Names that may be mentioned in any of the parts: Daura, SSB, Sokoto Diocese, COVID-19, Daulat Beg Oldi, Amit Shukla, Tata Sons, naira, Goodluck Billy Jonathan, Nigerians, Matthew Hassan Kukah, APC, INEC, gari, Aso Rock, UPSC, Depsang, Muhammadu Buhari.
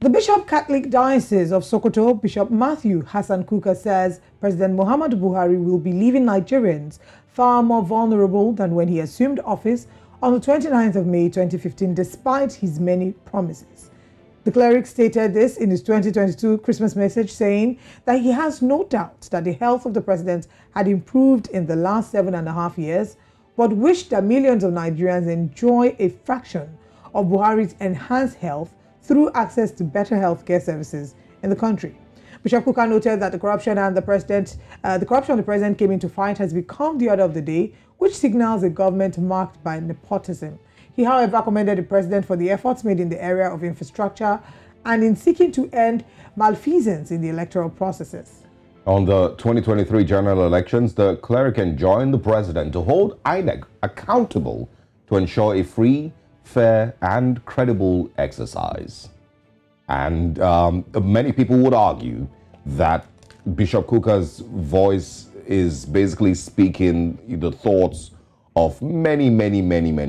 The Bishop Catholic Diocese of Sokoto, Bishop Matthew Hassan Kukah, says President Muhammadu Buhari will be leaving Nigerians far more vulnerable than when he assumed office on the 29th of May 2015, despite his many promises. The cleric stated this in his 2022 Christmas message, saying that he has no doubt that the health of the president had improved in the last 7.5 years, but wished that millions of Nigerians enjoy a fraction of Buhari's enhanced health through access to better healthcare services in the country. Bishop Kukah noted that the corruption the president came into fight has become the order of the day, which signals a government marked by nepotism. He, however, commended the president for the efforts made in the area of infrastructure and in seeking to end malfeasance in the electoral processes. On the 2023 general elections, the cleric enjoined the president to hold INEC accountable to ensure a free, fair and credible exercise. And many people would argue that Bishop Kukah's voice is basically speaking the thoughts of many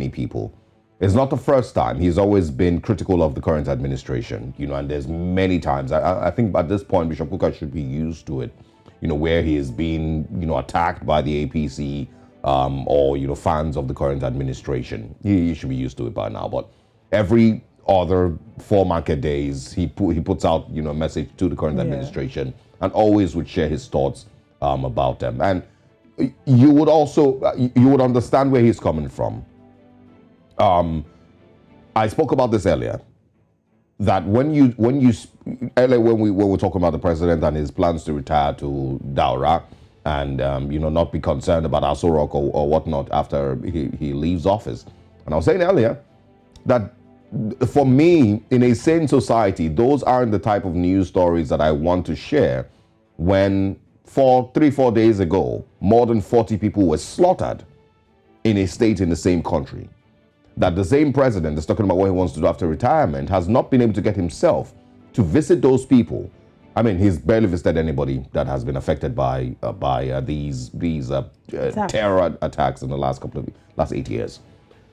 people. It's not the first time. He's always been critical of the current administration, and there's many times. I think at this point, Bishop Kukah should be used to it, where he is being, attacked by the APC, or fans of the current administration. He should be used to it by now. But every other 4 market days, he puts out a message to the current administration, and always would share his thoughts about them. And you would also understand where he's coming from. I spoke about this earlier, that when we were talking about the president and his plans to retire to Daura, and not be concerned about Aso Rock or whatnot after he leaves office. And I was saying earlier that for me, in a sane society, those aren't the type of news stories that I want to share when three, four days ago, more than 40 people were slaughtered in a state in the same country. That the same president that's talking about what he wants to do after retirement has not been able to get himself to visit those people. I mean, he's barely visited anybody that has been affected by these terror attacks in the last 8 years.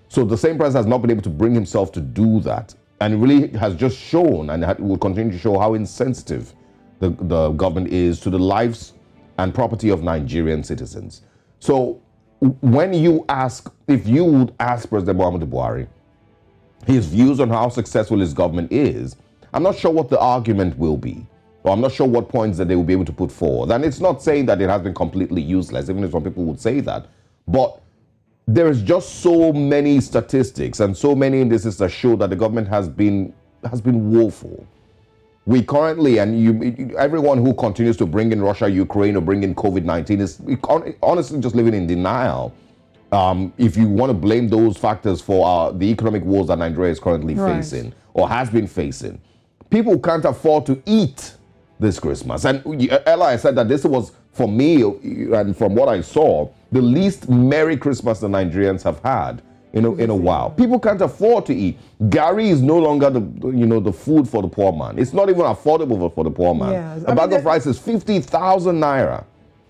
So the same president has not been able to bring himself to do that, and it really has just shown, and will continue to show, how insensitive the government is to the lives and property of Nigerian citizens. So when you ask, if you would ask President Muhammadu Buhari his views on how successful his government is, I'm not sure what the argument will be. I'm not sure what points that they will be able to put forward. And it's not saying that it has been completely useless, even if some people would say that. But there is just so many statistics and so many indices that show that the government has been woeful. We currently, and everyone who continues to bring in Russia, Ukraine, or bring in COVID-19 is honestly just living in denial. If you want to blame those factors for the economic woes that Nigeria is currently facing or has been facing, people can't afford to eat this Christmas. And Ella, I said that this was, for me, and from what I saw, the least Merry Christmas the Nigerians have had in a while. People can't afford to eat. Gari is no longer the food for the poor man. It's not even affordable for the poor man. Yes. A bag of rice is 50,000 naira.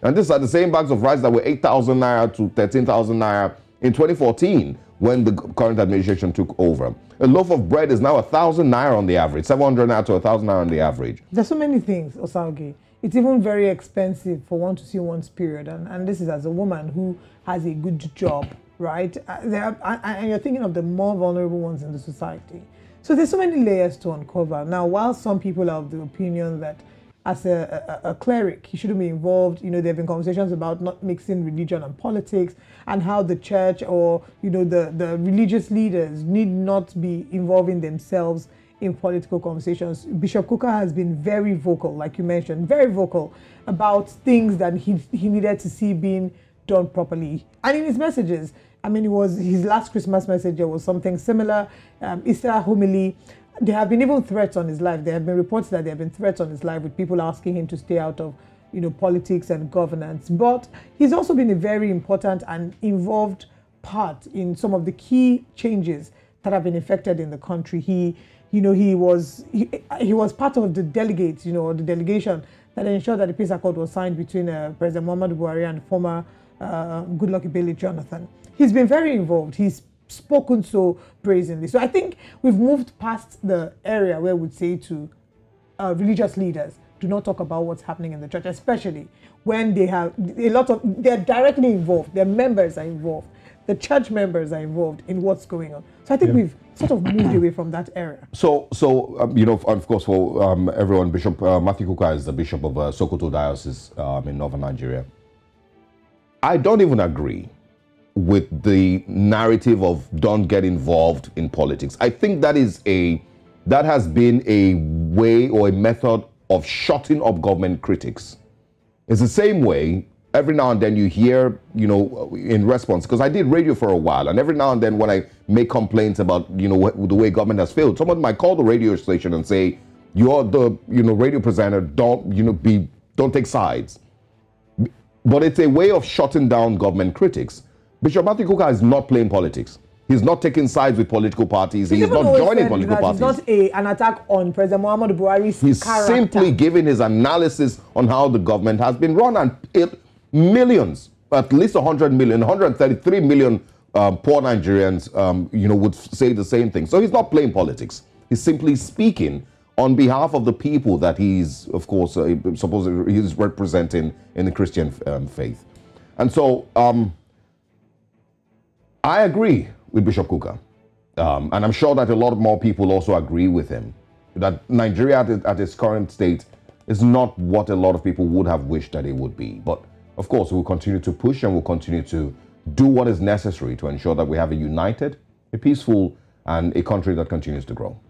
And these are the same bags of rice that were 8,000 naira to 13,000 naira in 2014 when the current administration took over. A loaf of bread is now 1,000 naira on the average, 700 naira to 1,000 naira on the average. There's so many things, Osage. It's even very expensive for one to see one's period. And this is as a woman who has a good job, right? And you're thinking of the more vulnerable ones in the society. So there's so many layers to uncover. Now, while some people are of the opinion that as a cleric, he shouldn't be involved. There have been conversations about not mixing religion and politics, and how the church or the religious leaders need not be involving themselves in political conversations. Bishop Kukah has been very vocal, like you mentioned, very vocal about things that he needed to see being done properly, and in his messages. I mean, his last Christmas message was something similar. Easter homily. There have been even threats on his life. There have been reports that there have been threats on his life, with people asking him to stay out of, politics and governance. But he's also been a very important and involved part in some of the key changes that have been effected in the country. He was part of the delegates, the delegation that ensured that the peace accord was signed between President Muhammadu Buhari and former Goodluck Billy Jonathan. He's been very involved. He's spoken so brazenly. So I think we've moved past the area where we'd say to religious leaders, do not talk about what's happening in the church, especially when they have a lot of, they're directly involved, their members are involved, the church members are involved in what's going on. So I think we've sort of moved away from that area. So you know, of course, for everyone, Bishop Matthew Kukah is the bishop of Sokoto Diocese in northern Nigeria. I don't even agree with the narrative of don't get involved in politics. I think that is a, that has been a way or a method of shutting up government critics. It's the same way every now and then you hear, you know, in response, because I did radio for a while, and every now and then when I make complaints about, you know, the way government has failed, someone might call the radio station and say, you're the, you know, radio presenter, don't, you know, don't take sides. But it's a way of shutting down government critics. Bishop Matthew Kukah is not playing politics. He's not taking sides with political parties. He's not joining political parties. It's not an attack on President Muhammadu Buhari's character. He's simply giving his analysis on how the government has been run, and millions, at least 100 million, 133 million poor Nigerians, you know, would say the same thing. So he's not playing politics. He's simply speaking on behalf of the people that he's, of course, supposedly he's representing in the Christian faith. And so I agree with Bishop Kukah, and I'm sure that a lot more people also agree with him, that Nigeria at its current state is not what a lot of people would have wished that it would be. But of course, we'll continue to push and we'll continue to do what is necessary to ensure that we have a united, a peaceful, and a country that continues to grow.